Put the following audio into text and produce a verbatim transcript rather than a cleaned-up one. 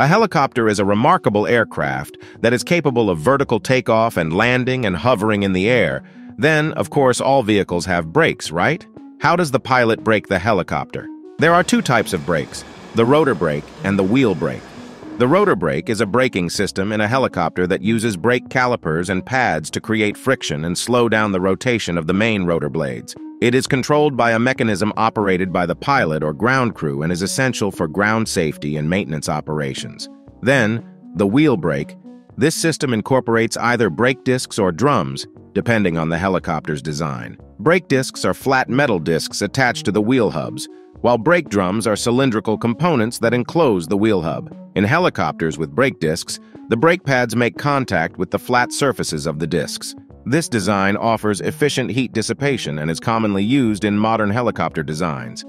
A helicopter is a remarkable aircraft that is capable of vertical takeoff and landing and hovering in the air. Then, of course, all vehicles have brakes, right? How does the pilot brake the helicopter? There are two types of brakes, the rotor brake and the wheel brake. The rotor brake is a braking system in a helicopter that uses brake calipers and pads to create friction and slow down the rotation of the main rotor blades. It is controlled by a mechanism operated by the pilot or ground crew and is essential for ground safety and maintenance operations. Then, the wheel brake. This system incorporates either brake discs or drums, depending on the helicopter's design. Brake discs are flat metal discs attached to the wheel hubs, while brake drums are cylindrical components that enclose the wheel hub. In helicopters with brake discs, the brake pads make contact with the flat surfaces of the discs. This design offers efficient heat dissipation and is commonly used in modern helicopter designs.